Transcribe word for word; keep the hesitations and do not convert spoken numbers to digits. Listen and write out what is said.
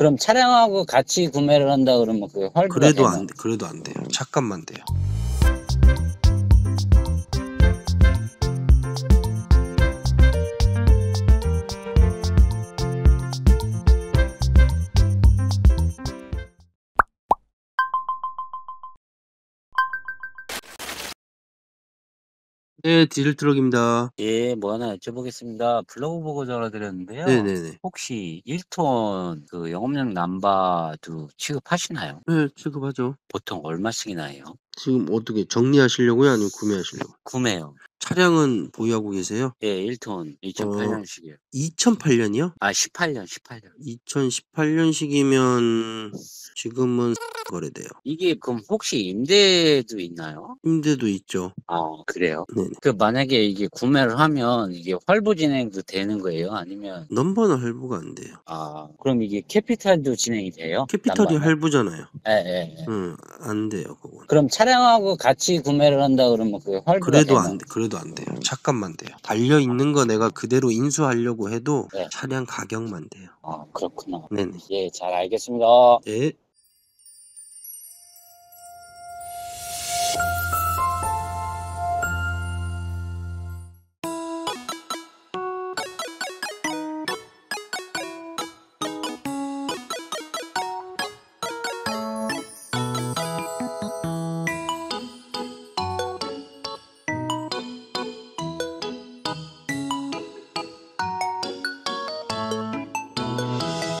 그럼 차량하고 같이 구매를 한다 그러면 그 할부가 그래도 되면? 안 그래도 안 돼요. 잠깐만 돼요. 네, 디젤트럭입니다. 예, 뭐 하나 여쭤보겠습니다. 블로그 보고 전화드렸는데요. 네네네. 혹시 일 톤 그 영업용 남바도 취급하시나요? 네, 취급하죠. 보통 얼마씩이나 해요? 지금 어떻게 정리하시려고요? 아니면 구매하시려고요? 구매요. 차량은 보유하고 계세요? 예, 일 톤 이천팔 년식이에요. 어, 이천팔 년이요? 아, 십팔 년, 십팔 년. 이천십팔 년식이면 지금은 거래돼요. 이게 그럼 혹시 임대도 있나요? 임대도 있죠. 아, 그래요? 네네. 그 만약에 이게 구매를 하면 이게 할부 진행도 되는 거예요? 아니면? 넘버는 할부가 안 돼요. 아, 그럼 이게 캐피탈도 진행이 돼요? 캐피탈이 할부잖아요. 예, 예, 예. 응, 안 돼요, 그건. 그럼 차량하고 같이 구매를 한다 그러면 그 할부가 그래도 되면? 안 돼, 그래도 안 돼요. 잠깐만 돼요. 달려있는 거 내가 그대로 인수하려고 해도 네. 차량 가격만 돼요. 아, 그렇구나. 네네. 예, 잘 알겠습니다. 예.